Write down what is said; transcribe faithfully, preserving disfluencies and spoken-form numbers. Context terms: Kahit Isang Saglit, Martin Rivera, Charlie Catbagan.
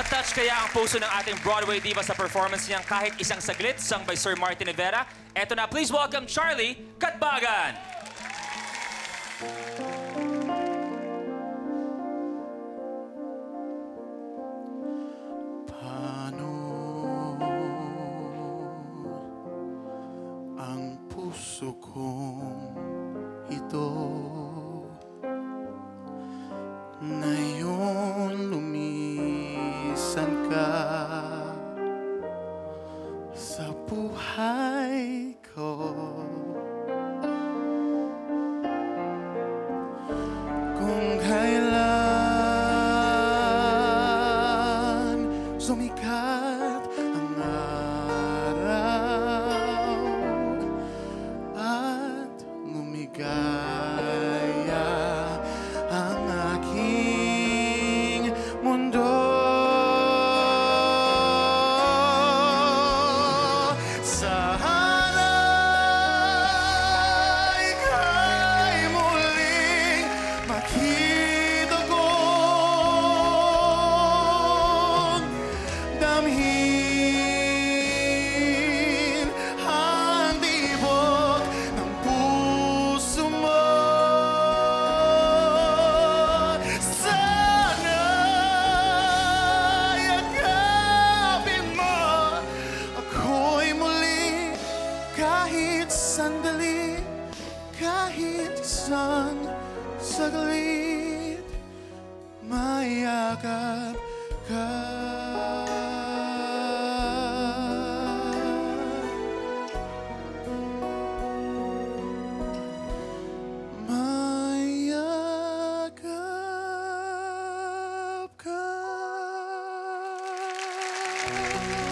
Matouch kaya ang puso ng ating Broadway diva sa performance niyang kahit isang saglit, sung by Sir Martin Rivera. Eto na, please welcome Charlie Catbagan! Paano ang puso kong ito ngayon lumisan ka sa buhay ko? Kung kailan sumikat ang araw at lumigaya ang aking mundo. Sandali, kahit isang saglit, mayakap ka. Mayakap ka.